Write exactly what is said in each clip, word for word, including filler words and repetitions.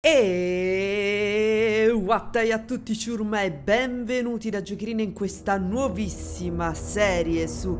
E whattai a tutti ciurma e benvenuti da Jokerina in questa nuovissima serie su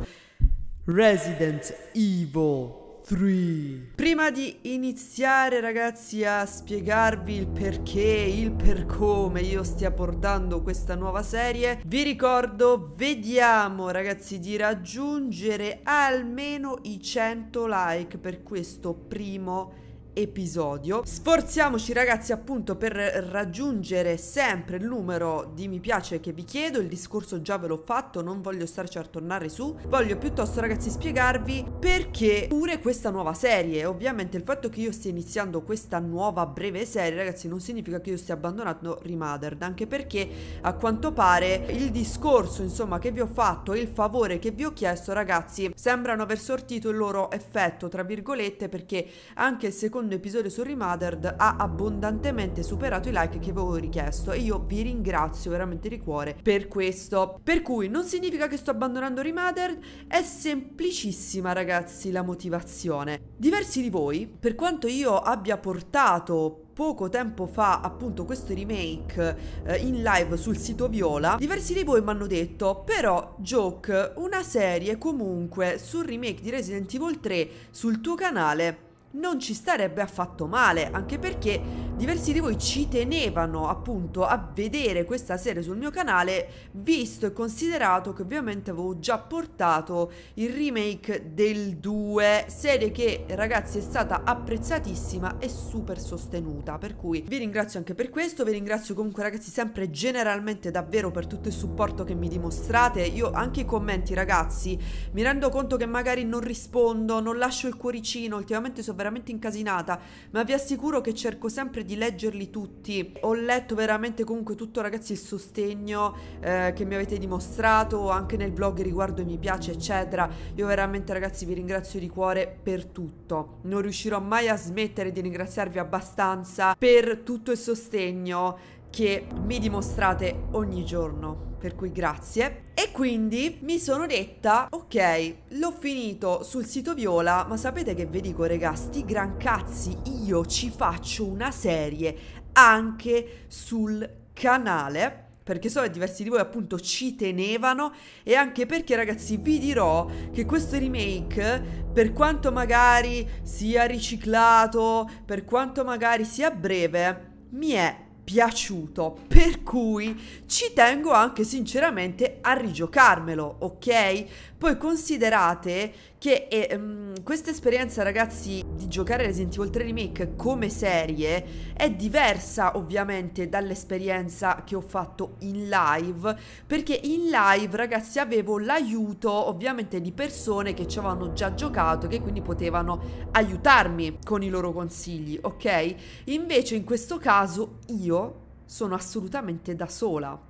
Resident Evil tre. Prima di iniziare ragazzi a spiegarvi il perché, il per come io stia portando questa nuova serie, vi ricordo, vediamo ragazzi di raggiungere almeno i cento like per questo primo episodio. Sforziamoci ragazzi appunto per raggiungere sempre il numero di mi piace che vi chiedo. Il discorso già ve l'ho fatto, non voglio starci a tornare su. Voglio piuttosto ragazzi spiegarvi perché pure questa nuova serie. Ovviamente il fatto che io stia iniziando questa nuova breve serie ragazzi non significa che io stia abbandonando Remothered, anche perché a quanto pare il discorso insomma che vi ho fatto e il favore che vi ho chiesto ragazzi sembrano aver sortito il loro effetto tra virgolette, perché anche il secondo episodio su Remothered ha abbondantemente superato i like che avevo richiesto e io vi ringrazio veramente di cuore per questo. Per cui non significa che sto abbandonando Remothered, è semplicissima ragazzi la motivazione. Diversi di voi, per quanto io abbia portato poco tempo fa appunto questo remake eh, in live sul sito Viola, diversi di voi mi hanno detto però Joke, una serie comunque sul remake di Resident Evil tre sul tuo canale non ci starebbe affatto male, anche perché diversi di voi ci tenevano appunto a vedere questa serie sul mio canale, visto e considerato che ovviamente avevo già portato il remake del due, serie che ragazzi è stata apprezzatissima e super sostenuta, per cui vi ringrazio anche per questo. Vi ringrazio comunque ragazzi sempre generalmente davvero per tutto il supporto che mi dimostrate. Io anche i commenti ragazzi mi rendo conto che magari non rispondo, non lascio il cuoricino, ultimamente sono veramente incasinata, ma vi assicuro che cerco sempre di leggerli tutti. Ho letto veramente comunque tutto ragazzi il sostegno eh, che mi avete dimostrato anche nel vlog riguardo mi piace eccetera. Io veramente ragazzi vi ringrazio di cuore per tutto, non riuscirò mai a smettere di ringraziarvi abbastanza per tutto il sostegno che mi dimostrate ogni giorno, per cui grazie. E quindi mi sono detta ok, l'ho finito sul sito Viola, ma sapete che vi dico regà, sti gran cazzi, io ci faccio una serie anche sul canale, perché so che diversi di voi appunto ci tenevano e anche perché ragazzi vi dirò che questo remake, per quanto magari sia riciclato, per quanto magari sia breve, mi è piaciuto, per cui ci tengo anche sinceramente a rigiocarmelo, ok? Poi considerate che eh, um, questa esperienza ragazzi di giocare Resident Evil tre Remake come serie è diversa ovviamente dall'esperienza che ho fatto in live, perché in live ragazzi avevo l'aiuto ovviamente di persone che ci avevano già giocato e che quindi potevano aiutarmi con i loro consigli, ok? Invece in questo caso io sono assolutamente da sola,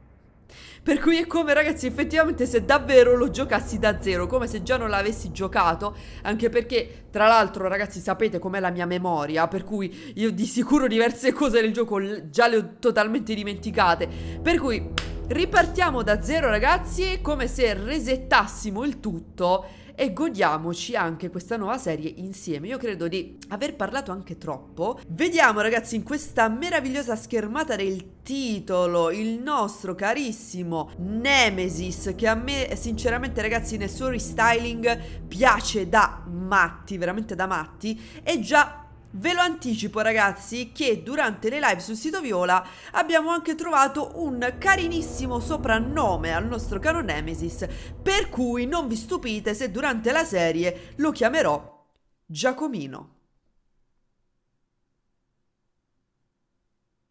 per cui è come ragazzi effettivamente se davvero lo giocassi da zero, come se già non l'avessi giocato, anche perché tra l'altro ragazzi sapete com'è la mia memoria, per cui io di sicuro diverse cose del gioco già le ho totalmente dimenticate, per cui ripartiamo da zero ragazzi, come se resettassimo il tutto e godiamoci anche questa nuova serie insieme. Io credo di aver parlato anche troppo. Vediamo ragazzi in questa meravigliosa schermata del titolo il nostro carissimo Nemesis, che a me sinceramente ragazzi nel suo restyling piace da matti, veramente da matti. E già ve lo anticipo ragazzi che durante le live sul sito Viola abbiamo anche trovato un carinissimo soprannome al nostro caro Nemesis, per cui non vi stupite se durante la serie lo chiamerò Giacomino.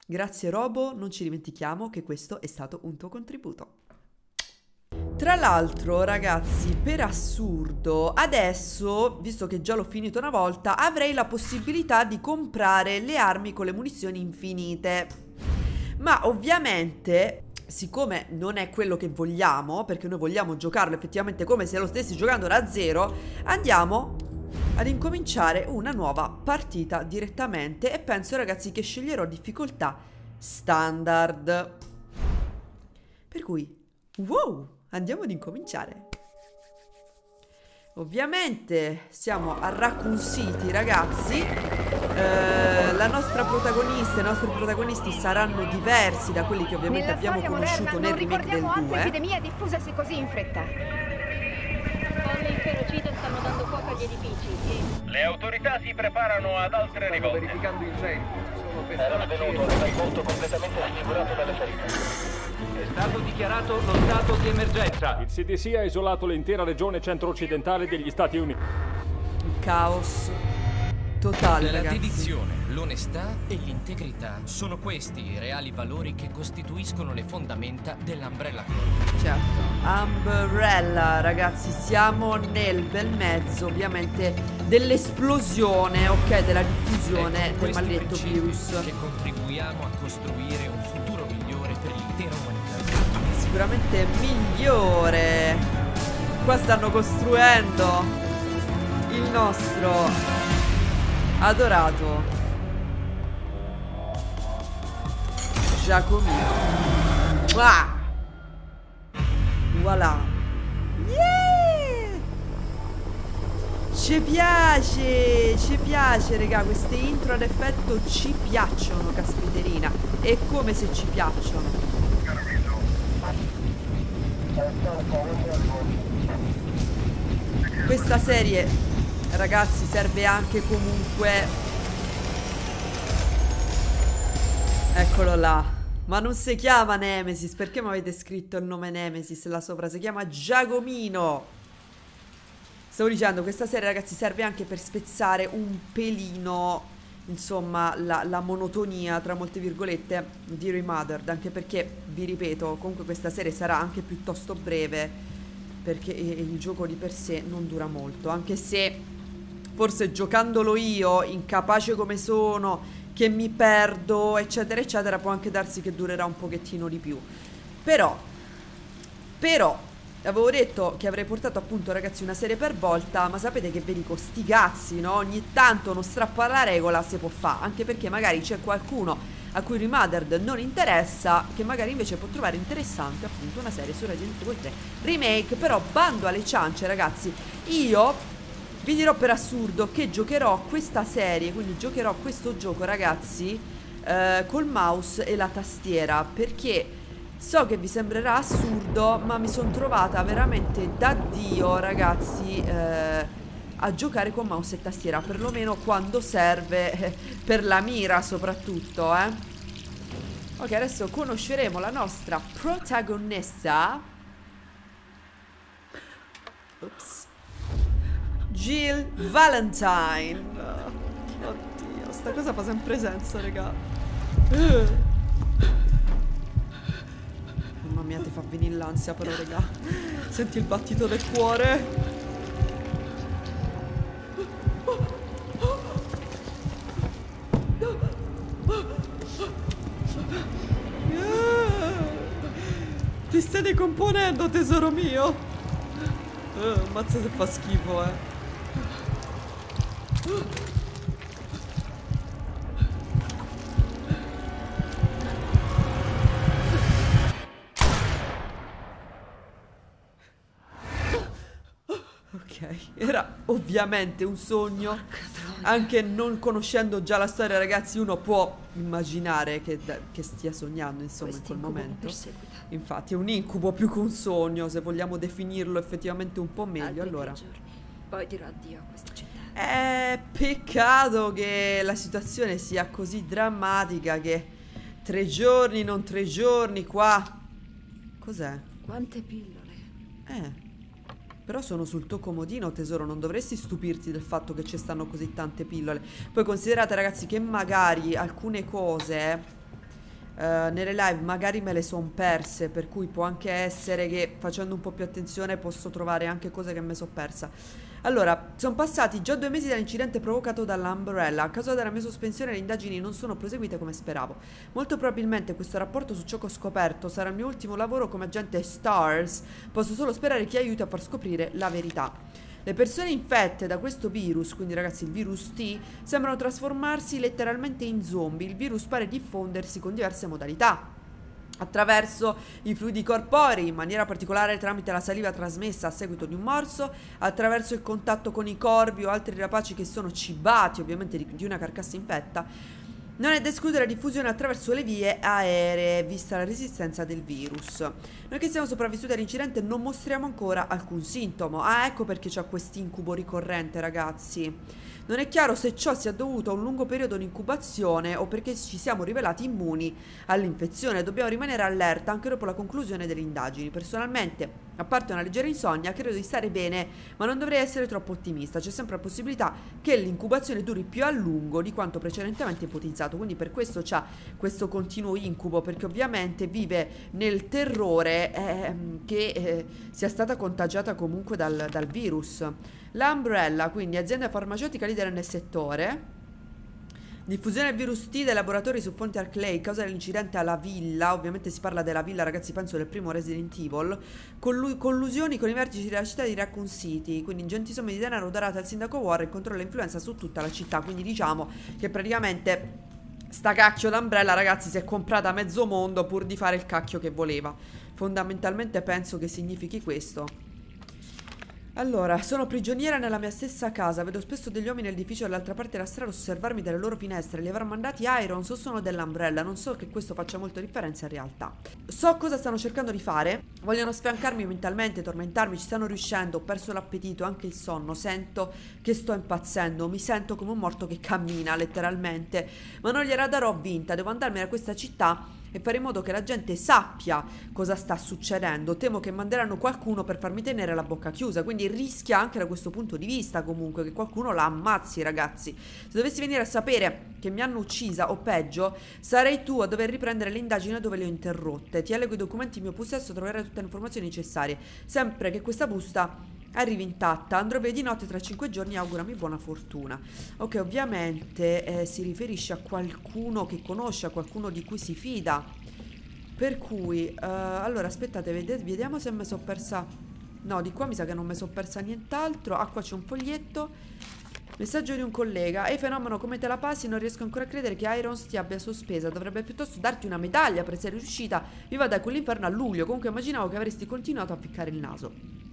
Grazie Robo, non ci dimentichiamo che questo è stato un tuo contributo. Tra l'altro ragazzi, per assurdo, adesso, visto che già l'ho finito una volta, avrei la possibilità di comprare le armi con le munizioni infinite. Ma ovviamente, siccome non è quello che vogliamo, perché noi vogliamo giocarlo effettivamente come se lo stessi giocando da zero, andiamo ad incominciare una nuova partita direttamente e penso ragazzi che sceglierò difficoltà standard. Per cui, wow! Andiamo ad incominciare. Ovviamente siamo a Raccoon City ragazzi. eh, la nostra protagonista, i nostri protagonisti saranno diversi da quelli che ovviamente nella abbiamo conosciuto nel remake del due. L'epidemia diffusasi così in fretta. Bombe in ferocide stanno dando fuoco agli edifici. E... le autorità si preparano ad altre stanno rivolte. Verificando incendi. Era avvenuto un volto completamente raffigurato dalle ferite. È stato dichiarato lo stato di emergenza. Il C D C ha isolato l'intera regione centro-occidentale degli Stati Uniti. Caos totale, ragazzi. La dedizione, l'onestà e l'integrità sono questi i reali valori che costituiscono le fondamenta dell'Umbrella Corp. Certo, Umbrella, ragazzi, siamo nel bel mezzo, ovviamente, dell'esplosione, ok, della diffusione del maledetto virus. Che contribuiamo a costruire un futuro migliore per l'intera umanità. Sicuramente migliore. Qua stanno costruendo il nostro adorato Giacomino. Ah! Voilà. Yeah! Ci piace, ci piace, raga, queste intro ad effetto ci piacciono, caspiterina. E come se ci piacciono. Questa serie, ragazzi, serve anche comunque. Eccolo là. Ma non si chiama Nemesis. Perché mi avete scritto il nome Nemesis là sopra? Si chiama Giacomino. Stavo dicendo, questa serie, ragazzi, serve anche per spezzare un pelino, insomma, la, la monotonia, tra molte virgolette, di Remothered. Anche perché, vi ripeto, comunque questa serie sarà anche piuttosto breve, perché il gioco di per sé non dura molto. Anche se forse giocandolo io, incapace come sono, che mi perdo, eccetera, eccetera, può anche darsi che durerà un pochettino di più. Però, però, avevo detto che avrei portato appunto, ragazzi, una serie per volta, ma sapete che ve dico, sti cazzi, no? Ogni tanto uno strappo alla regola si può fare, anche perché magari c'è qualcuno a cui Remothered non interessa, che magari invece può trovare interessante appunto una serie su Resident Evil tre Remake. Però bando alle ciance, ragazzi, io vi dirò per assurdo che giocherò questa serie, quindi giocherò questo gioco, ragazzi, eh, col mouse e la tastiera, perché so che vi sembrerà assurdo, ma mi sono trovata veramente da Dio, ragazzi, eh, a giocare con mouse e tastiera, perlomeno quando serve per la mira soprattutto, eh. Ok, adesso conosceremo la nostra protagonista, Ups. Jill Valentine. Oh, oddio, sta cosa fa sempre senso, raga. uh. Mamma mia, ti fa venire l'ansia però, raga. Senti il battito del cuore. Ti stai decomponendo, tesoro mio. uh, Mazza se fa schifo, eh. Ok, era ovviamente un sogno. Anche non conoscendo già la storia, ragazzi, uno può immaginare che, che stia sognando, insomma, in quel momento. Infatti è un incubo più che un sogno, se vogliamo definirlo effettivamente un po' meglio. Allora, poi dirò addio a questa città. Eh, peccato che la situazione sia così drammatica che tre giorni, non tre giorni, qua. Cos'è? Quante pillole. Eh. Però sono sul tuo comodino, tesoro, non dovresti stupirti del fatto che ci stanno così tante pillole. Poi considerate, ragazzi, che magari alcune cose eh, nelle live magari me le son perse, per cui può anche essere che facendo un po' più attenzione posso trovare anche cose che me so persa. Allora, sono passati già due mesi dall'incidente provocato dall'Umbrella. A causa della mia sospensione le indagini non sono proseguite come speravo. Molto probabilmente questo rapporto su ciò che ho scoperto sarà il mio ultimo lavoro come agente STARS. Posso solo sperare che aiuti a far scoprire la verità. Le persone infette da questo virus, quindi, ragazzi, il virus T, sembrano trasformarsi letteralmente in zombie. Il virus pare diffondersi con diverse modalità. attraverso i fluidi corporei, in maniera particolare tramite la saliva trasmessa a seguito di un morso, attraverso il contatto con i corvi o altri rapaci che sono cibati ovviamente di una carcassa infetta. Non è da escludere la diffusione attraverso le vie aeree, vista la resistenza del virus. Noi che siamo sopravvissuti all'incidente non mostriamo ancora alcun sintomo. Ah, ecco perché c'è quest'incubo ricorrente, ragazzi. Non è chiaro se ciò sia dovuto a un lungo periodo di incubazione o perché ci siamo rivelati immuni all'infezione. Dobbiamo rimanere allerta anche dopo la conclusione delle indagini. Personalmente, a parte una leggera insonnia, credo di stare bene, ma non dovrei essere troppo ottimista. C'è sempre la possibilità che l'incubazione duri più a lungo di quanto precedentemente ipotizzato, quindi per questo c'ha questo continuo incubo, perché ovviamente vive nel terrore eh, che eh, sia stata contagiata comunque dal, dal virus. La Umbrella, quindi azienda farmaceutica leader nel settore. Diffusione del virus T dai laboratori su fonte Arclay, causa dell'incidente alla villa, ovviamente si parla della villa, ragazzi, penso del primo Resident Evil. Collu collusioni con i vertici della città di Raccoon City, quindi ingenti somme di denaro donate al sindaco Warren, controlla l'influenza su tutta la città, quindi diciamo che praticamente sta cacchio d'Umbrella, ragazzi, si è comprata mezzo mondo pur di fare il cacchio che voleva. Fondamentalmente penso che significhi questo. Allora, sono prigioniera nella mia stessa casa, vedo spesso degli uomini nell'edificio dall'altra parte della strada osservarmi dalle loro finestre, li avrà mandati Irons o sono dell'Umbrella, non so che questo faccia molto differenza in realtà. So cosa stanno cercando di fare, vogliono sfiancarmi mentalmente, tormentarmi, ci stanno riuscendo, ho perso l'appetito, anche il sonno, sento che sto impazzendo, mi sento come un morto che cammina letteralmente, ma non gliela darò vinta, devo andarmene da questa città e fare in modo che la gente sappia cosa sta succedendo. Temo che manderanno qualcuno per farmi tenere la bocca chiusa, quindi rischia anche da questo punto di vista comunque che qualcuno la ammazzi, ragazzi. Se dovessi venire a sapere che mi hanno uccisa o peggio, sarei tu a dover riprendere le indagini dove le ho interrotte. Ti allego i documenti in mio possesso, troverai tutte le informazioni necessarie, sempre che questa busta arrivi intatta. Andrò via di notte tra cinque giorni e augurami buona fortuna. Ok, ovviamente eh, si riferisce a qualcuno che conosce, a qualcuno di cui si fida. Per cui, eh, allora aspettate, ved vediamo se mi sono persa. No, di qua mi sa che non mi sono persa nient'altro. Ah, qua c'è un foglietto. Messaggio di un collega. Ehi fenomeno, come te la passi? Non riesco ancora a credere che Irons ti abbia sospesa. Dovrebbe piuttosto darti una medaglia per essere riuscita viva da quell'inferno a luglio. Comunque immaginavo che avresti continuato a ficcare il naso.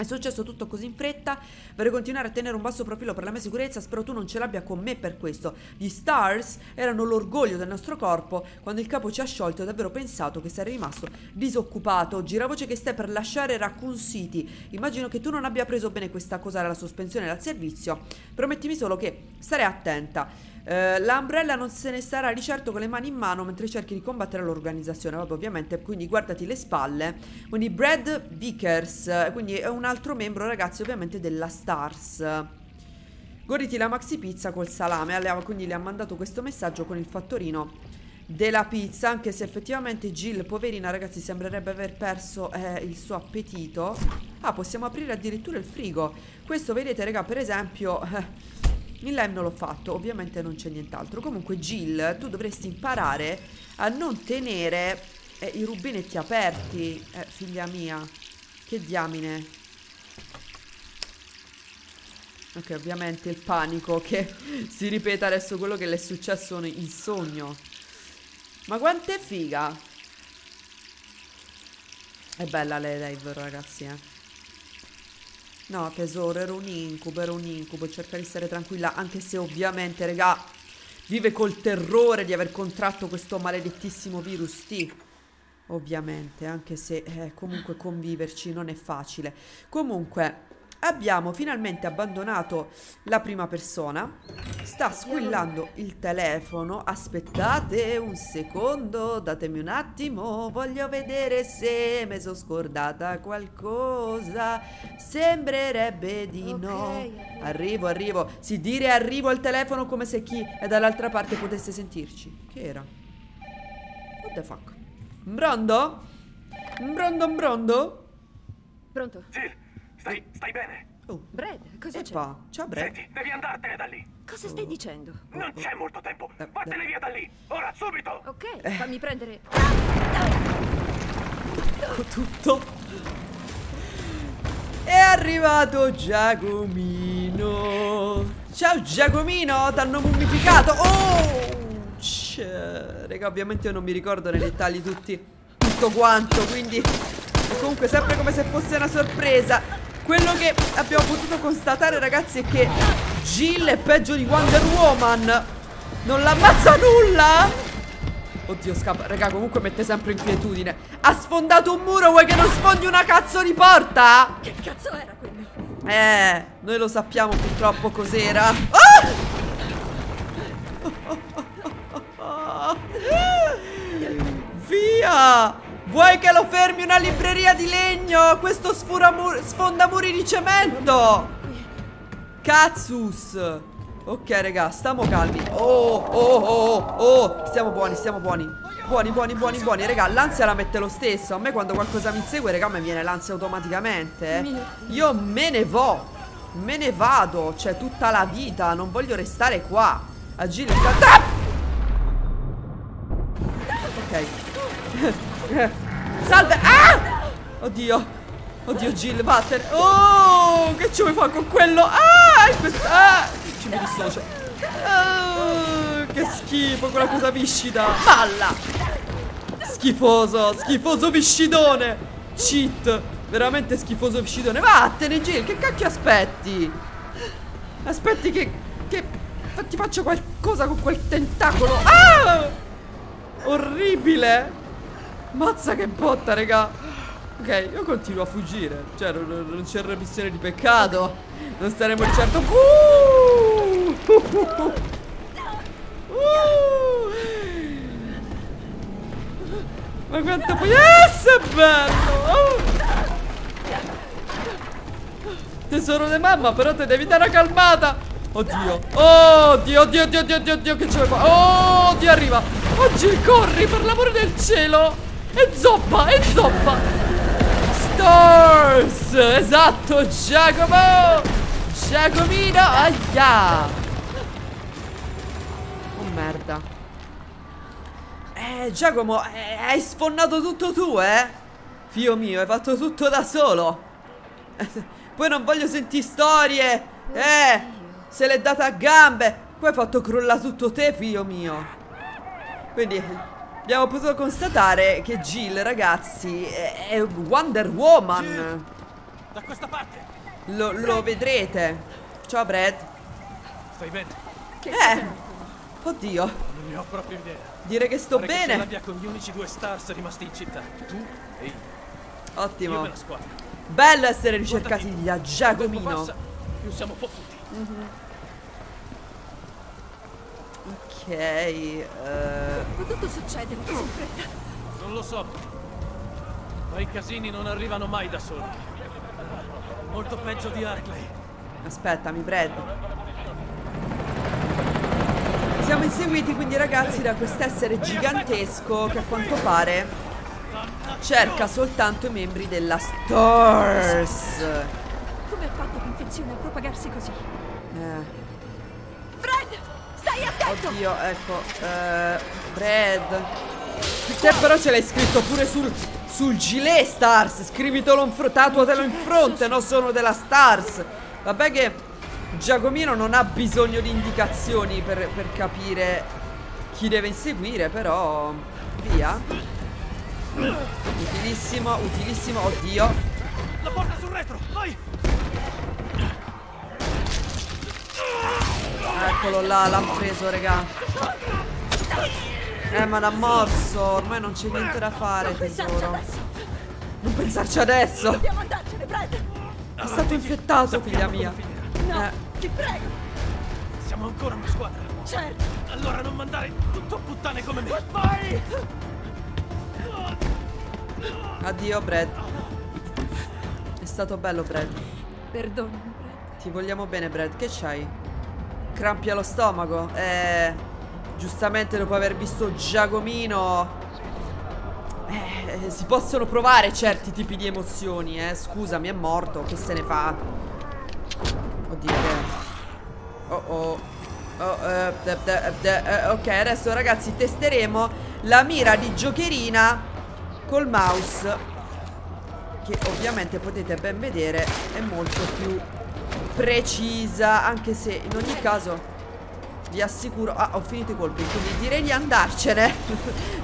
È successo tutto così in fretta, vorrei continuare a tenere un basso profilo per la mia sicurezza, spero tu non ce l'abbia con me per questo. Gli STARS erano l'orgoglio del nostro corpo, quando il capo ci ha sciolto ho davvero pensato che sarei rimasto disoccupato. Giravoce che stai per lasciare Raccoon City, immagino che tu non abbia preso bene questa cosa della sospensione dal servizio, promettimi solo che starei attenta. Uh, la Umbrella non se ne starà di certo con le mani in mano mentre cerchi di combattere l'organizzazione. Vabbè, ovviamente, quindi guardati le spalle. Quindi Brad Vickers, quindi è un altro membro, ragazzi, ovviamente della STARS. Goditi la maxi pizza col salame. Allora, quindi le ha mandato questo messaggio con il fattorino della pizza, anche se effettivamente Jill, poverina, ragazzi, sembrerebbe aver perso eh, il suo appetito. Ah, possiamo aprire addirittura il frigo. Questo, vedete, raga, per esempio... Eh, in live non l'ho fatto, ovviamente non c'è nient'altro. Comunque Jill, tu dovresti imparare a non tenere eh, i rubinetti aperti, eh, figlia mia. Che diamine. Ok, ovviamente il panico che si ripete adesso quello che le è successo in sogno. Ma quant'è figa. È bella le live, ragazzi, eh. No tesoro, era un incubo, era un incubo, cerca di stare tranquilla, anche se ovviamente, regà, vive col terrore di aver contratto questo maledettissimo virus T. Ovviamente, anche se eh, comunque conviverci non è facile. Comunque, abbiamo finalmente abbandonato la prima persona. Sta squillando il telefono. Aspettate un secondo, datemi un attimo, voglio vedere se mi sono scordata qualcosa. Sembrerebbe di no. Arrivo, arrivo. Si dire arrivo al telefono come se chi è dall'altra parte potesse sentirci. Che era? What the fuck? Brondo? Brondo, brondo? Pronto? Sì. Stai, stai bene? Oh, Brad, cosa c'è? Ciao Brad. Senti, devi andartene da lì. Cosa stai oh. dicendo? Non c'è molto tempo. Vattene via da lì. Ora, subito. Ok, eh. fammi prendere. Ecco tutto. È arrivato Giacomino. Ciao Giacomino, t'hanno mummificato. Oh, raga, ovviamente io non mi ricordo nei dettagli tutti. tutto quanto, quindi comunque sempre come se fosse una sorpresa. Quello che abbiamo potuto constatare, ragazzi, è che Jill è peggio di Wonder Woman. Non l'ammazza nulla. Oddio, scappa. Raga, comunque mette sempre inquietudine. Ha sfondato un muro, vuoi che non sfondi una cazzo di porta? Che cazzo era quello? Eh, noi lo sappiamo purtroppo cos'era. Ah! Oh, oh, oh, oh, oh. Via! Vuoi che lo fermi una libreria di legno? Questo sfondamuri di cemento! Cazzus! Ok, raga, stiamo calmi. Oh, oh, oh, oh. Stiamo buoni, stiamo buoni. Buoni, buoni, buoni, buoni. Raga, l'ansia la mette lo stesso. A me quando qualcosa mi insegue, raga, mi viene l'ansia automaticamente. Io me ne vo. Me ne vado. Cioè, tutta la vita. Non voglio restare qua. Agire in ah! Ok. Salve. Ah! Oddio. Oddio, Jill, vattene. Oh, che ci vuoi fare con quello? Ah, questo, ah, ci mi dissocio. Oh, che schifo, quella cosa viscida. Balla. Schifoso, schifoso viscidone. Cheat. Veramente schifoso viscidone. Vattene, Jill, che cacchio aspetti? Aspetti che, che ti faccio qualcosa con quel tentacolo. Ah! Orribile. Mazza che botta, raga. Ok, io continuo a fuggire. Cioè, non, non c'è remissione di peccato. Non staremo di certo. Uh! Uh! Uh! Ma quanto puoi essere bello! Uh! Tesoro di mamma, però te devi dare una calmata. Oddio. Oh, oddio, oddio, oddio, oddio, oddio, oddio, che c'è qua? Oh, oddio, arriva. Oggi corri, per l'amore del cielo. E zoppa, e zoppa. Stars! Esatto, Giacomo! Giacomino! Aia! Oh merda. Eh, Giacomo, eh, hai sfondato tutto tu, eh? Figlio mio, hai fatto tutto da solo. Poi non voglio sentire storie. Eh! Se l'è data a gambe. Poi hai fatto crollare tutto te, figlio mio. Quindi... abbiamo potuto constatare che Jill, ragazzi, è Wonder Woman. Jill, da questa parte. Lo, lo vedrete. Ciao, Brad. Stai bene? Eh. Oddio. Non ne ho proprio idea. Dire che sto Pare bene. Che l'abbia con gli unici due stars rimasti in città. Tu e io. Ottimo. Io me la squadra. Bello essere ricercati Guardati. da Giacomino. Passa, più siamo fottuti. Mm-hmm. Ok, eh... ma tutto succede così in fretta. Non lo so, ma i casini non arrivano mai da soli. Molto peggio di Arclay. Aspettami, Brad. Siamo inseguiti quindi, ragazzi, da quest'essere gigantesco che a quanto pare cerca soltanto i membri della STARS. Come ha fatto l'infezione a propagarsi così? Eh... Oddio, ecco, uh, Brad. Te però ce l'hai scritto pure sul, sul gilet Stars. Scrivitelo in fronte, tatuatelo in fronte. Non sono della Stars. Vabbè che Giacomino non ha bisogno di indicazioni per, per capire chi deve inseguire, però via. Utilissimo, utilissimo, oddio. La porta sul retro, vai! Eccolo là, l'ha preso, raga. Eh, ma l'ha morso. Ormai non c'è niente da fare, tesoro. Non pensarci adesso. Dobbiamo andarcene, Brad. È stato infettato, figlia mia. No, eh. ti prego. Siamo ancora una squadra. Certo. Allora non mandare tutto a puttane come me. Vai. Addio, Brad. È stato bello, Brad. Perdonami, Brad. Ti vogliamo bene, Brad. Che c'hai? Crampi allo stomaco. Eh, giustamente dopo aver visto Giacomino, eh, si possono provare certi tipi di emozioni. Eh, scusami, è morto. Che se ne fa? Oddio. Oh oh. oh eh, de, de, de, eh, ok, adesso ragazzi testeremo la mira di Jokerina col mouse, che ovviamente potete ben vedere è molto più precisa, anche se in ogni caso vi assicuro. Ah, ho finito i colpi, quindi direi di andarcene.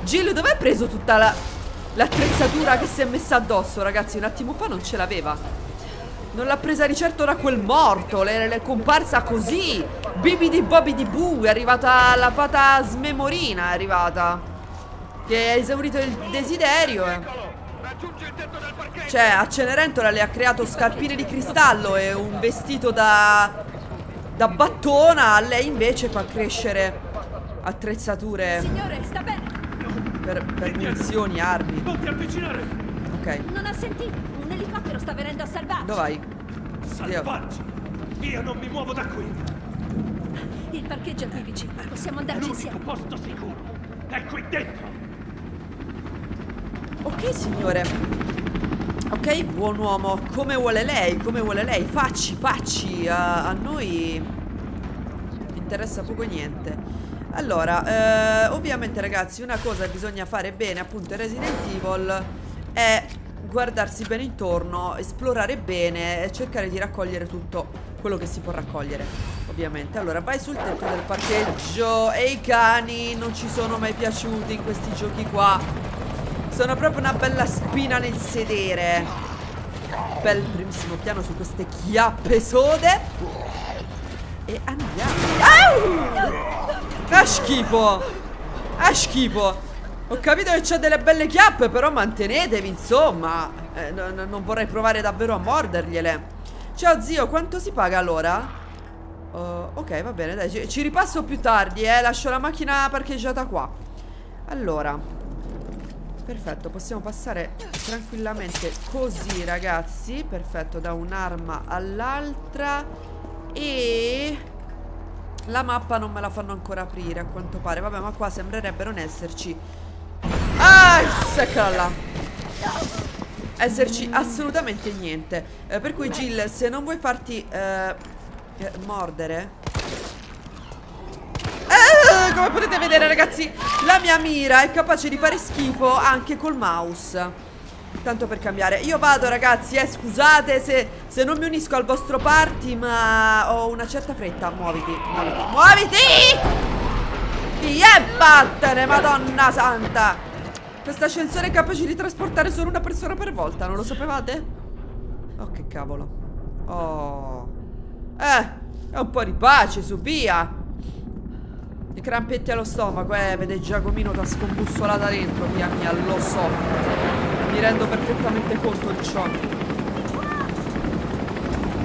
Jill, dov'è preso tutta la L'attrezzatura che si è messa addosso, ragazzi, un attimo fa non ce l'aveva. Non l'ha presa di certo da quel morto. L'è comparsa così, bibidi bobidi boo. È arrivata la fata smemorina, è arrivata, che ha esaurito il desiderio. Cioè, a Cenerentola le ha creato scarpine di cristallo e un vestito da... da battona. A lei invece fa crescere attrezzature. Signore, sta bene. Per, per munizioni, armi. Non ti avvicinare. Ok. Non ha sentito? Un elicottero sta venendo a salvarci. Dove vai? Salvarci? Io. Io non mi muovo da qui. Il parcheggio è qui vicino. Possiamo andarci insieme. L'unico posto sicuro è qui dentro. Ok, signore. Ok, buon uomo. Come vuole lei? Come vuole lei? Facci, facci. A, a noi interessa poco e niente. Allora, eh, ovviamente, ragazzi, una cosa che bisogna fare bene appunto in Resident Evil è guardarsi bene intorno, esplorare bene e cercare di raccogliere tutto quello che si può raccogliere, ovviamente. Allora, vai sul tetto del parcheggio. E i cani non ci sono mai piaciuti in questi giochi qua. Sono proprio una bella spina nel sedere. Bel primissimo piano su queste chiappe sode. E andiamo. Au! Ah, schifo. Ah, schifo. Ho capito che c'è delle belle chiappe, però mantenetevi, insomma. eh, Non vorrei provare davvero a mordergliele. Ciao zio, quanto si paga allora? Uh, ok, va bene, dai, ci, ci ripasso più tardi, eh. Lascio la macchina parcheggiata qua. Allora, perfetto, possiamo passare tranquillamente così, ragazzi. Perfetto, da un'arma all'altra. E... la mappa non me la fanno ancora aprire, a quanto pare. Vabbè, ma qua sembrerebbe non esserci. Ah, eccola là. Esserci assolutamente niente. eh, Per cui Jill, se non vuoi farti eh, eh, mordere, eh, come potete vedere, ragazzi, la mia mira è capace di fare schifo anche col mouse. Tanto per cambiare. Io vado, ragazzi, eh, scusate se, se non mi unisco al vostro party, ma ho una certa fretta. Muoviti, muoviti, muoviti! E vattene, madonna santa! Quest'ascensore è capace di trasportare solo una persona per volta, non lo sapevate? Oh, che cavolo. Oh. Eh, è un po' di pace, su, via! I crampetti allo stomaco, eh, vede Giacomino t'ha scombussolata dentro, mia mia, lo so. Mi rendo perfettamente conto di ciò.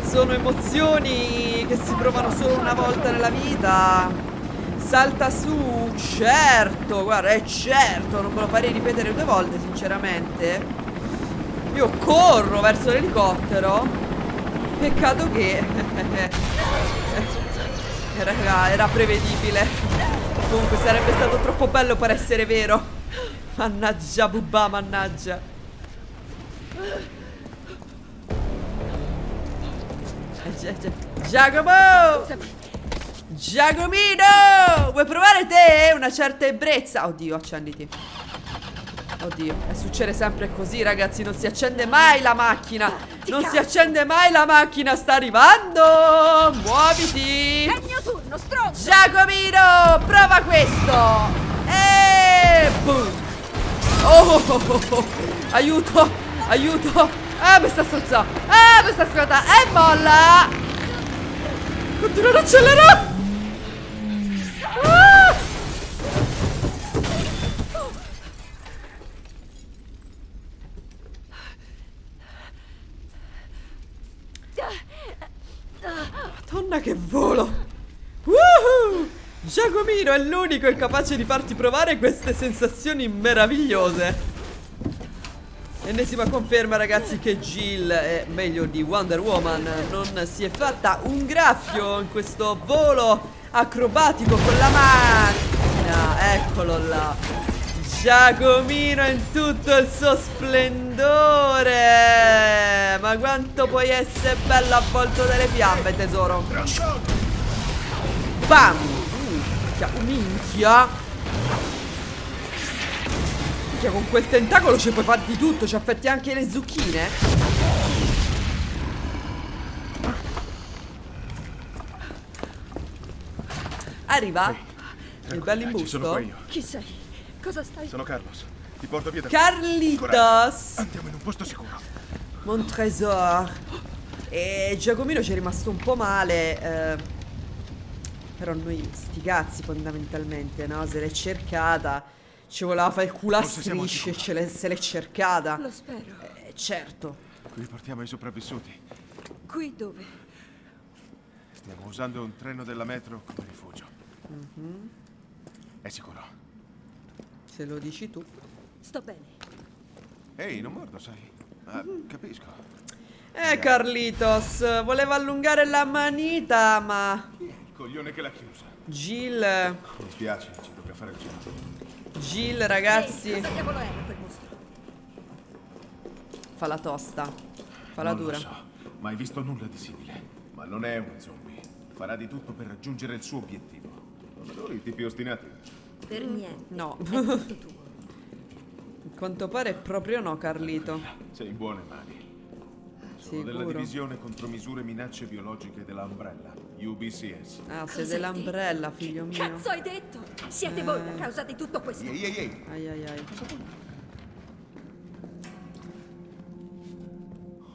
Sono emozioni che si provano solo una volta nella vita. Salta su, certo. Guarda, è certo. Non me lo farei ripetere due volte, sinceramente. Io corro verso l'elicottero. Peccato che era, era prevedibile. Comunque sarebbe stato troppo bello per essere vero. Mannaggia bubba, mannaggia. Giacomo! Giacomino! Vuoi provare te? Una certa ebbrezza. Oddio, accenditi. Oddio, succede sempre così, ragazzi. Non si accende mai la macchina. Non si accende mai la macchina. Sta arrivando. Muoviti. È il mio turno, stronzo. Giacomino, prova questo. E boom. Oh, oh, oh, oh. Aiuto, aiuto. Ah, mi sta strozzando. Ah, mi sta strozzando. E molla. Continua ad accelerare. Ah! Madonna, che volo. Woohoo! Giacomino è l'unico è capace di farti provare queste sensazioni meravigliose. Ennesima conferma, ragazzi, che Jill è meglio di Wonder Woman. Non si è fatta un graffio in questo volo acrobatico con la macchina. Eccolo là, Giacomino in tutto il suo splendore. Ma quanto puoi essere bello avvolto dalle fiamme, tesoro. Bam. Minchia. Minchia, con quel tentacolo ci puoi fare di tutto. Ci affetti anche le zucchine. Arriva. Ehi, il bell'imbusto. Chi sei? Cosa stai? Sono Carlos. Ti porto via da qui. Carlitos! Andiamo in un posto sicuro. Mon trésor. E Giacomino ci è rimasto un po' male. Eh, però noi sti cazzi fondamentalmente, no? Se l'è cercata. Ci voleva fare il culo a strisce e se l'è cercata. Lo spero. Eh, certo. Qui portiamo i sopravvissuti. Qui dove? Stiamo usando un treno della metro come rifugio. Mm-hmm. È sicuro. Se lo dici tu. Sto bene. Ehi, hey, non mordo, sai. Ah, mm-hmm. Capisco. Eh, Carlitos, voleva allungare la manita, ma... Chi è il coglione che l'ha chiusa? Jill. Mi spiace, ci tocca fare il giro. Jill, ragazzi. Ehi, cosa diavolo era quel mostro? Fa la tosta. Fa la dura. Non lo so, mai visto nulla di simile. Ma non è un zombie. Farà di tutto per raggiungere il suo obiettivo. Non adoro i tipi ostinati. Per niente. No. A quanto pare proprio no, Carlito. Sei in buone mani. Sono della divisione contromisure minacce biologiche dell'Umbrella, U B C S. Ah, sei dell'Umbrella, figlio mio. Cazzo hai detto? Siete eh... voi la causa di tutto questo. Ehi, ehi, ehi. Ai, ai, ai.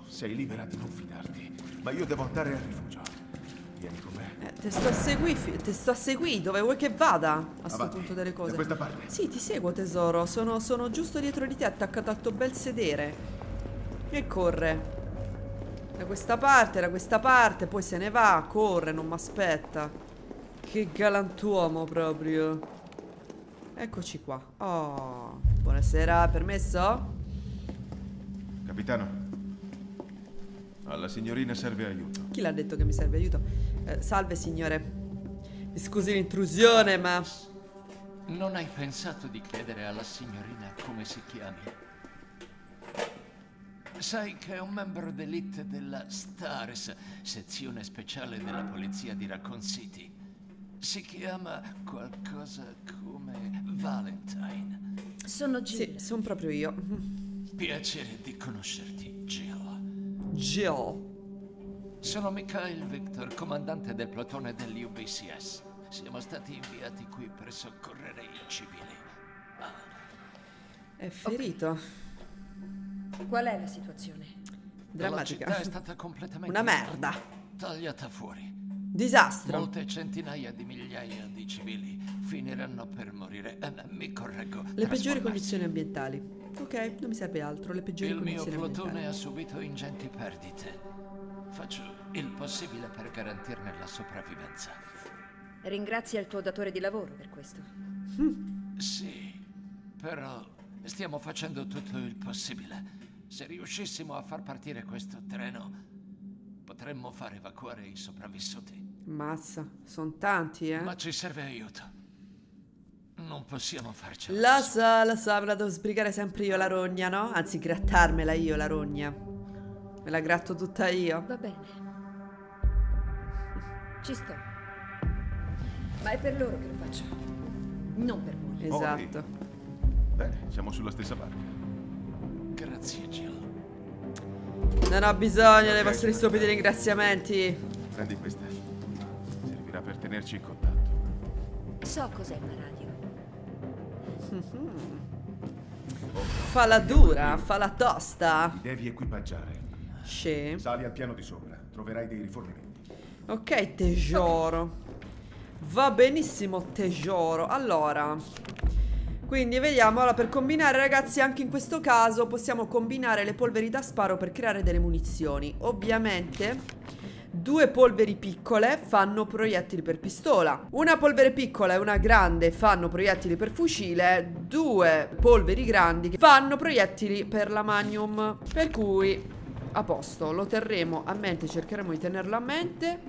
Sei libera di non fidarti, ma io devo andare al rifugio. Vieni con me. Eh, te sto a seguire, te sto a seguire, dove vuoi che vada? A sto punto delle cose. Da questa parte. Sì, ti seguo, tesoro. Sono, sono giusto dietro di te, attaccato al tuo bel sedere. E corre. Da questa parte, da questa parte, poi se ne va, corre, non m'aspetta. Che galantuomo proprio. Eccoci qua. Oh, buonasera, permesso? Capitano. Alla signorina serve aiuto. Chi l'ha detto che mi serve aiuto? Eh, salve signore. Mi scusi l'intrusione, ma... Non hai pensato di chiedere alla signorina come si chiami? Sai che è un membro d'elite della STARS, sezione speciale della polizia di Raccoon City. Si chiama qualcosa come Valentine. Sono Jill. Sì, sono proprio io. Piacere di conoscerti, Jill. Jill. Sono Michael Victor, comandante del plotone dell'U B C S. Siamo stati inviati qui per soccorrere i civili. Ah. È ferito. Okay. Qual è la situazione? Drammatica. La città è stata completamente una merda. Tagliata fuori. Disastro. Molte centinaia di migliaia di civili finiranno per morire. Eh, mi correggo. Le peggiori condizioni ambientali. Ok, non mi serve altro, le peggiori condizioni ambientali. Il mio plotone ha subito ingenti perdite. Faccio il possibile per garantirne la sopravvivenza. Ringrazia il tuo datore di lavoro per questo. Mm. Sì, però stiamo facendo tutto il possibile. Se riuscissimo a far partire questo treno, potremmo far evacuare i sopravvissuti. Mazza, sono tanti, eh. Ma ci serve aiuto. Non possiamo farcela. La so, la so, me la devo sbrigare sempre io la rogna, no? Anzi, grattarmela io la rogna. Me la gratto tutta io. Va bene. Ci sto. Ma è per loro che lo faccio. Non per voi. Esatto. Oh, bene, siamo sulla stessa barca. Grazie, Jill. Non ho bisogno okay, dei vostri stupidi ringraziamenti. Prendi questa. Servirà per tenerci in contatto. So cos'è la radio. Mm-hmm. Fa la dura, fa la tosta. Ti devi equipaggiare. Sì. Sali al piano di sopra, troverai dei rifornimenti. Ok, tesoro. Okay. Va benissimo, tesoro. Allora, quindi vediamo. Allora, per combinare, ragazzi, anche in questo caso possiamo combinare le polveri da sparo per creare delle munizioni. Ovviamente... Due polveri piccole fanno proiettili per pistola. Una polvere piccola e una grande fanno proiettili per fucile. Due polveri grandi fanno proiettili per la magnum. Per cui, a posto, lo terremo a mente, cercheremo di tenerlo a mente.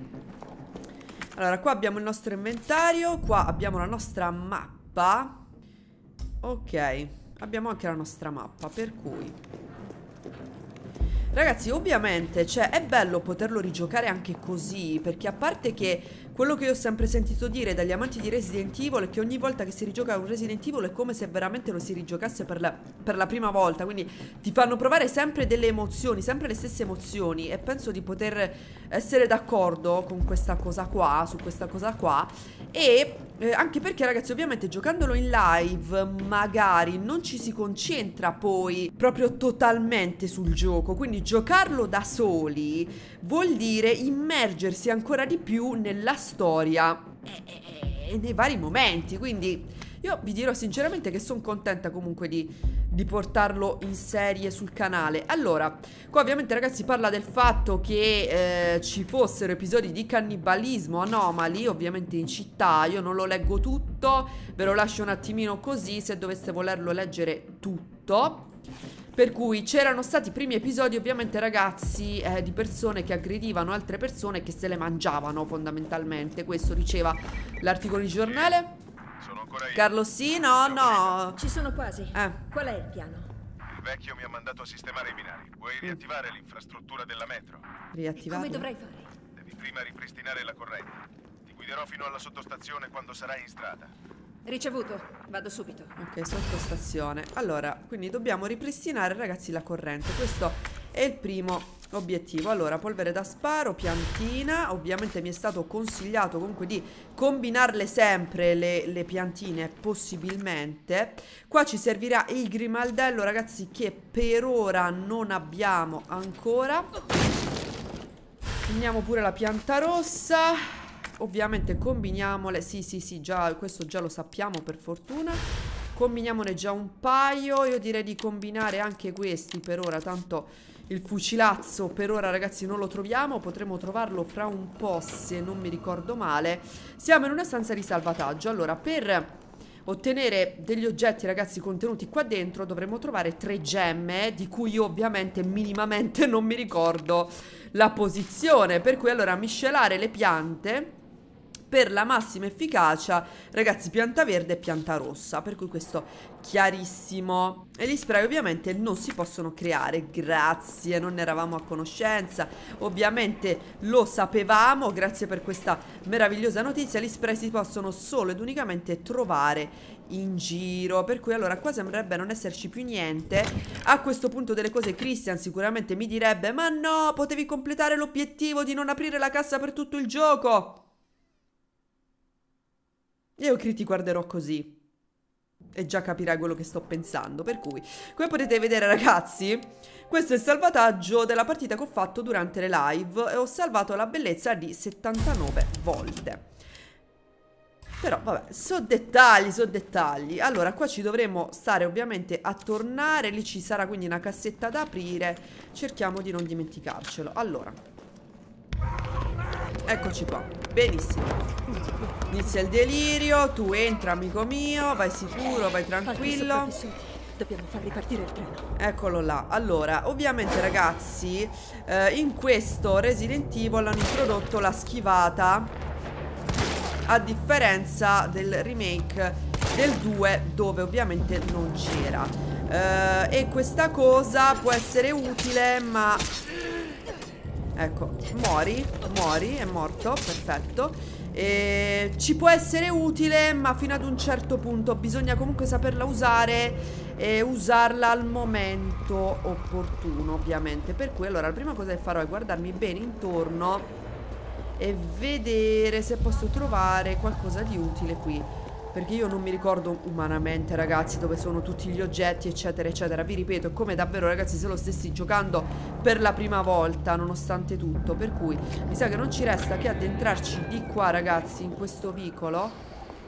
Allora, qua abbiamo il nostro inventario. Qua abbiamo la nostra mappa. Ok, abbiamo anche la nostra mappa, per cui... Ragazzi, ovviamente, cioè, è bello poterlo rigiocare anche così, perché a parte che Quello che io ho sempre sentito dire dagli amanti di Resident Evil è che ogni volta che si rigioca un Resident Evil è come se veramente lo si rigiocasse per la, per la prima volta. Quindi ti fanno provare sempre delle emozioni, sempre le stesse emozioni, e penso di poter essere d'accordo con questa cosa qua, su questa cosa qua. E eh, anche perché, ragazzi, ovviamente giocandolo in live magari non ci si concentra poi proprio totalmente sul gioco, quindi giocarlo da soli vuol dire immergersi ancora di più nella storia e, e, e nei vari momenti. Quindi io vi dirò sinceramente che sono contenta comunque di, di portarlo in serie sul canale. Allora, qua ovviamente, ragazzi, parla del fatto che eh, ci fossero episodi di cannibalismo anomali, ovviamente in città. Io non lo leggo tutto, ve lo lascio un attimino così se doveste volerlo leggere tutto. Per cui c'erano stati i primi episodi, ovviamente, ragazzi, eh, di persone che aggredivano altre persone, che se le mangiavano fondamentalmente. Questo diceva l'articolo di giornale. Carlos, sì, no, no. Ci sono quasi. Eh. Qual è il piano? Il vecchio mi ha mandato a sistemare i binari. Vuoi riattivare l'infrastruttura della metro? Riattivare? Come dovrai fare? Devi prima ripristinare la corrente. Ti guiderò fino alla sottostazione quando sarai in strada. Ricevuto, vado subito. Ok, sottostazione. Allora, quindi dobbiamo ripristinare, ragazzi, la corrente. Questo è il primo obiettivo. Allora, polvere da sparo, piantina. Ovviamente mi è stato consigliato comunque di combinarle sempre le, le piantine, possibilmente. Qua ci servirà il grimaldello, ragazzi, che per ora non abbiamo ancora. Prendiamo pure la pianta rossa. Ovviamente combiniamole. Sì, sì, sì, già, questo già lo sappiamo, per fortuna. Combiniamone già un paio. Io direi di combinare anche questi per ora, tanto il fucilazzo per ora, ragazzi, non lo troviamo. Potremmo trovarlo fra un po', se non mi ricordo male. Siamo in una stanza di salvataggio. Allora, per ottenere degli oggetti, ragazzi, contenuti qua dentro, dovremmo trovare tre gemme, di cui io ovviamente minimamente non mi ricordo la posizione. Per cui, allora, miscelare le piante per la massima efficacia, ragazzi, pianta verde e pianta rossa. Per cui questo chiarissimo. E gli spray ovviamente non si possono creare. Grazie, non ne eravamo a conoscenza. Ovviamente lo sapevamo. Grazie per questa meravigliosa notizia. Gli spray si possono solo ed unicamente trovare in giro. Per cui, allora, qua sembrerebbe non esserci più niente. A questo punto delle cose Christian sicuramente mi direbbe: ma no, potevi completare l'obiettivo di non aprire la cassa per tutto il gioco. Io ti guarderò così e già capirai quello che sto pensando. Per cui, come potete vedere, ragazzi, questo è il salvataggio della partita che ho fatto durante le live, e ho salvato la bellezza di settantanove volte. Però vabbè, so dettagli, so dettagli. Allora, qua ci dovremo stare ovviamente a tornare. Lì ci sarà quindi una cassetta da aprire. Cerchiamo di non dimenticarcelo. Allora, eccoci qua, benissimo. Inizia il delirio. Tu entra, amico mio, vai sicuro, vai tranquillo. Dobbiamo far ripartire il treno. Eccolo là. Allora, ovviamente, ragazzi, eh, in questo Resident Evil hanno introdotto la schivata, a differenza del remake del due, dove ovviamente non c'era. eh, E questa cosa può essere utile, ma... Ecco, muori, muori, è morto, perfetto. E ci può essere utile, ma fino ad un certo punto. Bisogna comunque saperla usare e usarla al momento opportuno, ovviamente. Per cui, allora, la prima cosa che farò è guardarmi bene intorno e vedere se posso trovare qualcosa di utile qui, perché io non mi ricordo umanamente, ragazzi, dove sono tutti gli oggetti, eccetera eccetera. Vi ripeto, come davvero, ragazzi, se lo stessi giocando per la prima volta, nonostante tutto. Per cui mi sa che non ci resta che addentrarci di qua, ragazzi, in questo vicolo.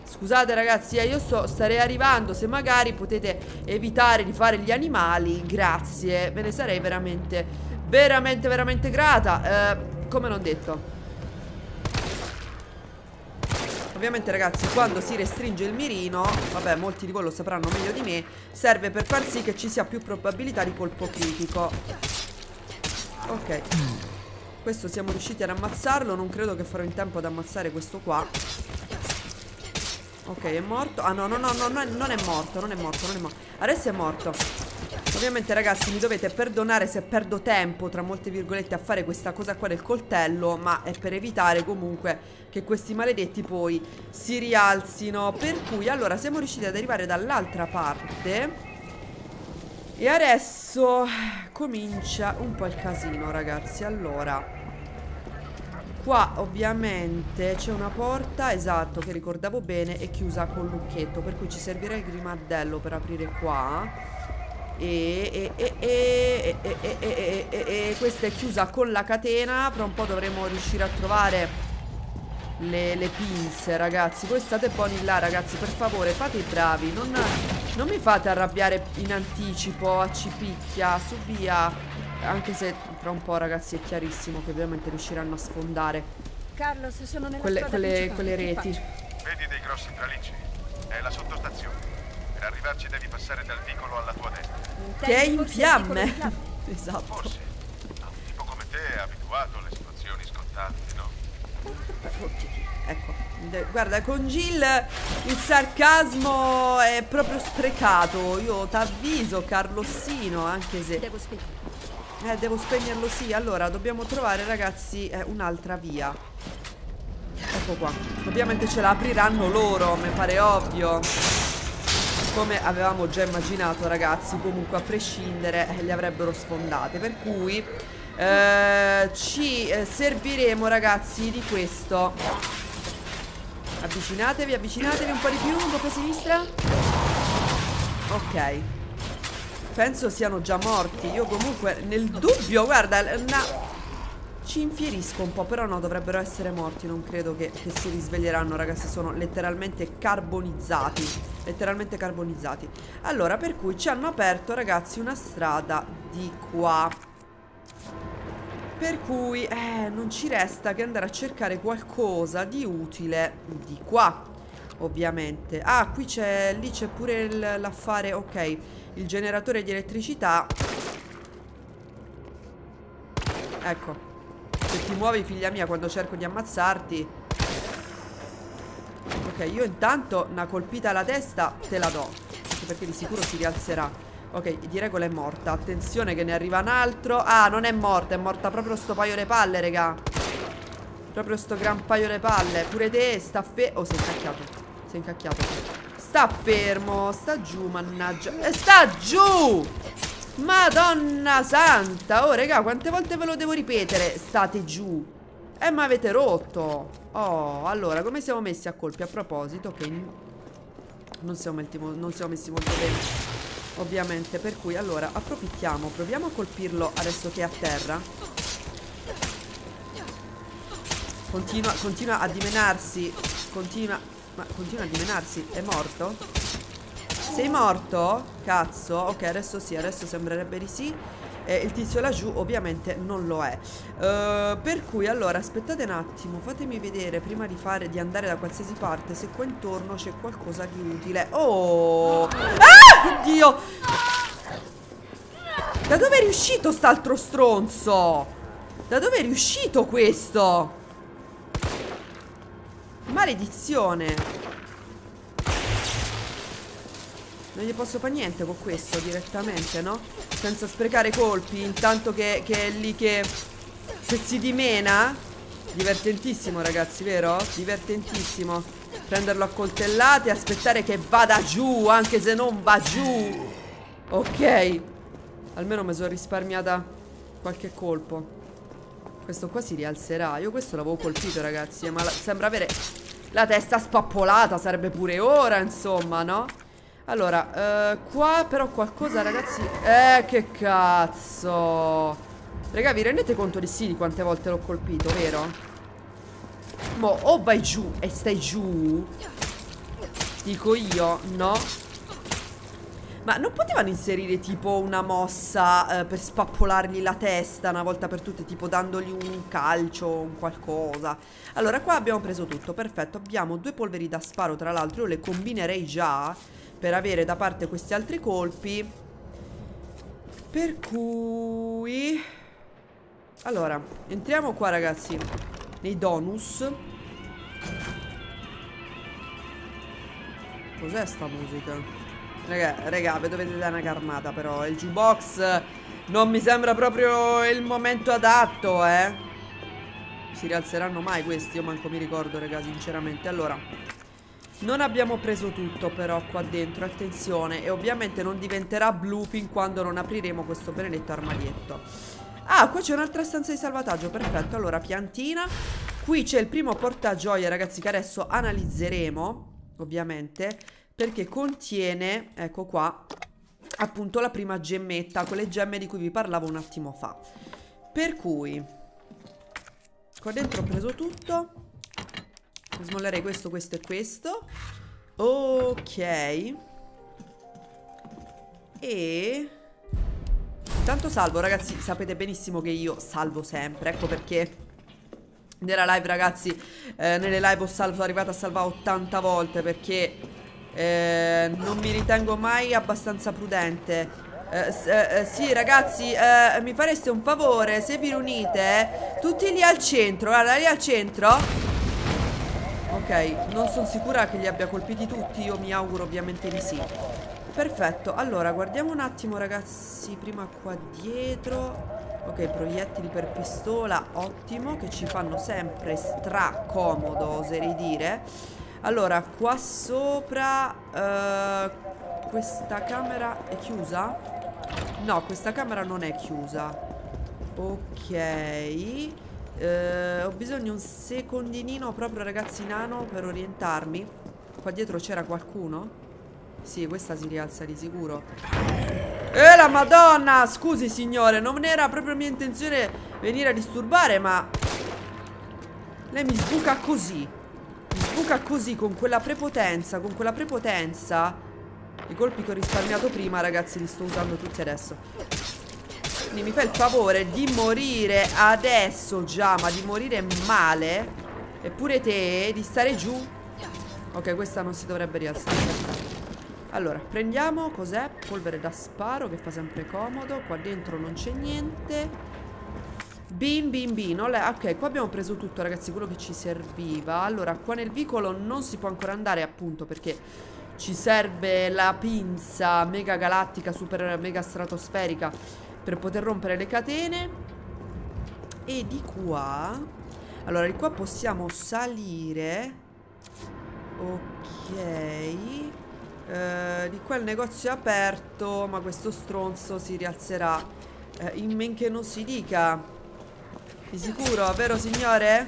Scusate, ragazzi, eh, io sto, starei arrivando. Se magari potete evitare di fare gli animali, grazie, ve ne sarei veramente, veramente, veramente grata. eh, Come non detto. Ovviamente, ragazzi, quando si restringe il mirino, vabbè, molti di voi lo sapranno meglio di me, serve per far sì che ci sia più probabilità di colpo critico. Ok, questo siamo riusciti ad ammazzarlo. Non credo che farò in tempo ad ammazzare questo qua. Ok, è morto. Ah no, no, no, no, no, non è morto, non è morto, non è morto. Adesso è morto. Ovviamente, ragazzi, mi dovete perdonare se perdo tempo, tra molte virgolette, a fare questa cosa qua del coltello, ma è per evitare comunque che questi maledetti poi si rialzino. Per cui, allora, siamo riusciti ad arrivare dall'altra parte. E adesso comincia un po' il casino, ragazzi. Allora... qua ovviamente c'è una porta, esatto, che ricordavo bene, è chiusa con lucchetto, per cui ci servirà il grimaldello per aprire qua. E, e, e, e, e, e, e, e questa è chiusa con la catena. Fra un po' dovremo riuscire a trovare le, le pinze, ragazzi. Voi state buoni là, ragazzi, per favore, fate i bravi, non, non mi fate arrabbiare in anticipo, a cipicchia, su via. Anche se tra un po', ragazzi, è chiarissimo che ovviamente riusciranno a sfondare Carlos, sono nella quelle, quelle, quelle reti. Vedi dei grossi tralicci? È la sottostazione. Per arrivarci devi passare dal vicolo alla tua destra. Che è in fiamme. Esatto. Forse un tipo come te è abituato alle situazioni scottanti, no? Ecco, guarda, con Jill il sarcasmo è proprio sprecato. Io t'avviso, Carlossino, anche se... devo spiegare. Eh, devo spegnerlo, sì. Allora, dobbiamo trovare, ragazzi, eh, un'altra via. Ecco qua. Ovviamente ce la apriranno loro, mi pare ovvio. Come avevamo già immaginato, ragazzi. Comunque, a prescindere, eh, le avrebbero sfondate. Per cui, eh, ci eh, serviremo, ragazzi, di questo. Avvicinatevi, avvicinatevi un po' di più. Un po' a sinistra. Ok. Penso siano già morti. Io comunque nel dubbio, guarda, na... ci infierisco un po'. Però no, dovrebbero essere morti. Non credo che, che si risveglieranno, ragazzi. Sono letteralmente carbonizzati. Letteralmente carbonizzati. Allora, per cui ci hanno aperto, ragazzi, una strada di qua. Per cui eh, non ci resta che andare a cercare qualcosa di utile di qua. Ovviamente. Ah, qui c'è... lì c'è pure l'affare. Ok. Il generatore di elettricità. Ecco. Se ti muovi, figlia mia, quando cerco di ammazzarti. Ok, io intanto una colpita alla testa te la do, perché di sicuro si rialzerà. Ok, di regola è morta. Attenzione che ne arriva un altro. Ah, non è morta, è morta proprio sto paio di palle, raga. Proprio sto gran paio di palle. Pure te sta fe... oh, sei incacchiato. Sei incacchiato. Sta fermo, sta giù, mannaggia. Eh, sta giù! Madonna santa! Oh, raga, quante volte ve lo devo ripetere? State giù! Eh, ma avete rotto! Oh, allora, come siamo messi a colpi? A proposito, che... non siamo, non siamo messi molto bene, ovviamente. Per cui, allora, approfittiamo. Proviamo a colpirlo adesso che è a terra. Continua, continua a dimenarsi. Continua... ma continua a dimenarsi. È morto? Sei morto? Cazzo. Ok, adesso sì, adesso sembrerebbe di sì. E il tizio laggiù ovviamente non lo è. uh, Per cui, allora, aspettate un attimo. Fatemi vedere prima di fare, di andare da qualsiasi parte, se qua intorno c'è qualcosa di utile. Oh! Ah! Oddio! Da dove è riuscito st'altro stronzo? Da dove è riuscito questo? Maledizione. Non gli posso fare niente con questo direttamente, no? Senza sprecare colpi. Intanto che, che è lì che... se si dimena. Divertentissimo, ragazzi, vero? Divertentissimo. Prenderlo a coltellate e aspettare che vada giù. Anche se non va giù. Ok. Almeno mi sono risparmiata qualche colpo. Questo qua si rialzerà. Io questo l'avevo colpito, ragazzi, ma la... sembra avere la testa spappolata. Sarebbe pure ora, insomma, no? Allora, eh, qua però qualcosa, ragazzi. Eh, che cazzo. Raga, vi rendete conto di sì di quante volte l'ho colpito, vero? Mo, o vai giù e stai giù, dico io, no? Ma non potevano inserire tipo una mossa eh, per spappolargli la testa una volta per tutte, tipo dandogli un calcio, un qualcosa. Allora qua abbiamo preso tutto, perfetto. Abbiamo due polveri da sparo, tra l'altro io le combinerei già per avere da parte questi altri colpi. Per cui... allora, entriamo qua, ragazzi, nei donus. Cos'è sta musica? Raga, raga, vi dovete dare una calmata però. Il jukebox non mi sembra proprio il momento adatto, eh. Si rialzeranno mai questi? Io manco mi ricordo, raga, sinceramente. Allora, non abbiamo preso tutto però qua dentro, attenzione. E ovviamente non diventerà blu fin quando non apriremo questo benedetto armadietto. Ah, qua c'è un'altra stanza di salvataggio, perfetto. Allora, piantina. Qui c'è il primo portagioia, ragazzi, che adesso analizzeremo. Ovviamente, perché contiene, ecco qua, appunto la prima gemmetta, quelle gemme di cui vi parlavo un attimo fa. Per cui, qua dentro ho preso tutto. Smollerei questo, questo e questo. Ok. E intanto salvo, ragazzi, sapete benissimo che io salvo sempre, ecco perché... Nella live, ragazzi, eh, nelle live ho salvo, arrivato a salvare ottanta volte, perché eh, non mi ritengo mai abbastanza prudente. eh, eh, Sì, ragazzi, eh, mi fareste un favore se vi riunite, eh? Tutti lì al centro, guarda, lì al centro. Ok, non sono sicura che li abbia colpiti tutti, io mi auguro ovviamente di sì. Perfetto, allora, guardiamo un attimo, ragazzi, prima qua dietro. Ok, proiettili per pistola, ottimo, che ci fanno sempre stracomodo, oserei dire. Allora, qua sopra, eh, questa camera è chiusa? No, questa camera non è chiusa. Ok, eh, ho bisogno un secondinino proprio, ragazzi, nano, per orientarmi. Qua dietro c'era qualcuno? Sì, questa si rialza di sicuro. E la madonna! Scusi, signore, non era proprio mia intenzione venire a disturbare, ma... Lei mi sbuca così. Mi sbuca così, con quella prepotenza, con quella prepotenza. I colpi che ho risparmiato prima, ragazzi, li sto usando tutti adesso. Quindi mi fa il favore di morire adesso già, ma di morire male. Eppure te, di stare giù. Ok, questa non si dovrebbe rialzare. Allora, prendiamo, cos'è? Polvere da sparo, che fa sempre comodo. Qua dentro non c'è niente. Bin, bin, bin. Ok, qua abbiamo preso tutto, ragazzi, quello che ci serviva. Allora, qua nel vicolo non si può ancora andare, appunto, perché ci serve la pinza mega galattica, super mega stratosferica, per poter rompere le catene. E di qua... Allora, di qua possiamo salire. Ok... Uh, di qua il negozio è aperto, ma questo stronzo si rialzerà, uh, in men che non si dica. Di sicuro, vero, signore?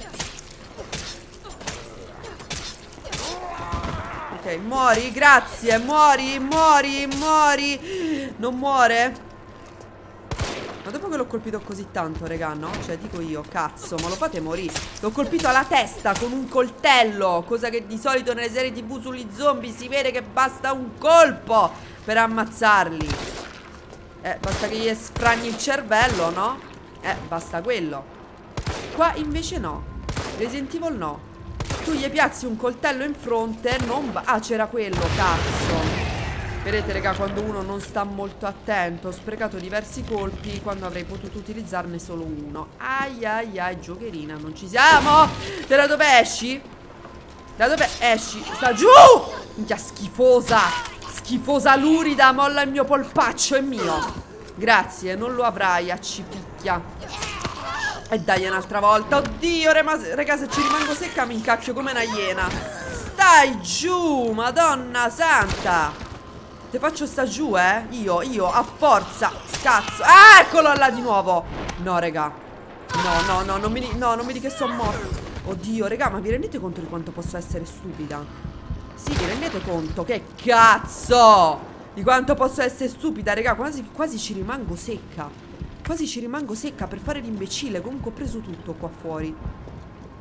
Ok, muori, grazie, muori, muori, muori. Non muore? Ma dopo che l'ho colpito così tanto, regà, no? Cioè, dico io, cazzo, ma lo fate morire. L'ho colpito alla testa con un coltello, cosa che di solito nelle serie tv sugli zombie si vede che basta un colpo per ammazzarli. Eh, basta che gli spragni il cervello, no? Eh, basta quello. Qua invece no. Resident Evil no. Tu gli piazzi un coltello in fronte, non... Ah, c'era quello, cazzo. Vedete, raga, quando uno non sta molto attento. Ho sprecato diversi colpi quando avrei potuto utilizzarne solo uno. Ai ai ai, Jokerina, non ci siamo. Te da dove esci? Da dove esci? Sta giù! Minchia schifosa, schifosa lurida, molla il mio polpaccio, è mio. Grazie, non lo avrai, accipicchia. E dai, un'altra volta. Oddio, raga, se ci rimango secca mi incacchio come una iena. Stai giù, madonna santa. Te faccio sta giù, eh. Io, io, a forza. Cazzo. Ah, eccolo là di nuovo. No, raga. No, no, no, non mi, no, non mi dica che sono morto. Oddio, raga, ma vi rendete conto di quanto posso essere stupida? Sì, vi rendete conto? Che cazzo! Di quanto posso essere stupida, raga. Quasi, quasi ci rimango secca. Quasi ci rimango secca per fare l'imbecille. Comunque ho preso tutto qua fuori.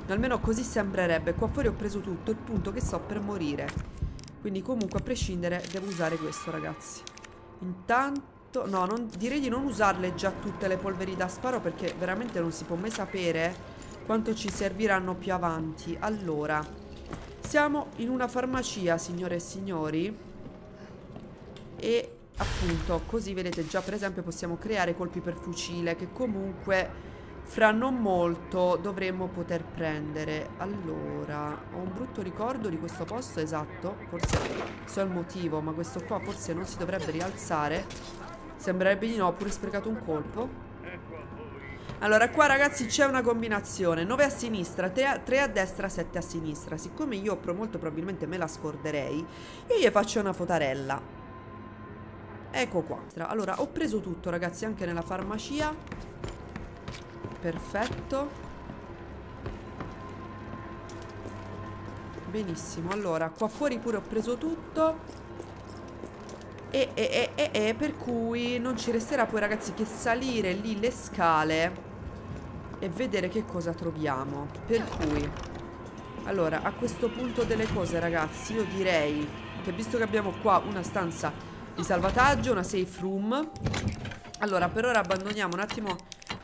Almeno così sembrerebbe. Qua fuori ho preso tutto. Il punto che sto per morire. Quindi comunque a prescindere devo usare questo, ragazzi. Intanto... No, non, direi di non usarle già tutte le polveri da sparo, perché veramente non si può mai sapere quanto ci serviranno più avanti. Allora, siamo in una farmacia, signore e signori. E appunto, così vedete già, per esempio, possiamo creare colpi per fucile, che comunque fra non molto dovremmo poter prendere. Allora, ho un brutto ricordo di questo posto, esatto, forse so il motivo, ma questo qua forse non si dovrebbe rialzare. Sembrerebbe di no, ho pure sprecato un colpo. Allora qua ragazzi c'è una combinazione, nove a sinistra, tre a destra, sette a sinistra. Siccome io molto probabilmente me la scorderei, io gli faccio una fotarella. Ecco qua. Allora ho preso tutto ragazzi, anche nella farmacia. Perfetto. Benissimo, allora qua fuori pure ho preso tutto. E, e, e, e, e per cui non ci resterà poi ragazzi che salire lì le scale e vedere che cosa troviamo. Per cui allora a questo punto delle cose ragazzi io direi che, visto che abbiamo qua una stanza di salvataggio, una safe room, allora per ora abbandoniamo un attimo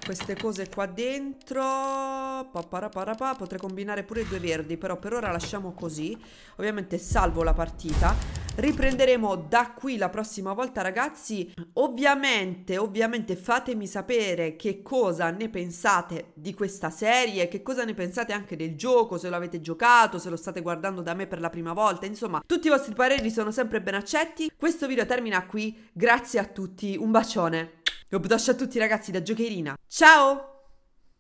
queste cose qua dentro. Paparapapa. Potrei combinare pure i due verdi, però per ora lasciamo così. Ovviamente salvo la partita. Riprenderemo da qui la prossima volta ragazzi. Ovviamente, ovviamente fatemi sapere che cosa ne pensate di questa serie, che cosa ne pensate anche del gioco, se lo avete giocato, se lo state guardando da me per la prima volta. Insomma, tutti i vostri pareri sono sempre ben accetti. Questo video termina qui, grazie a tutti, un bacione. Un bacio a tutti ragazzi da Jokerina. Ciao!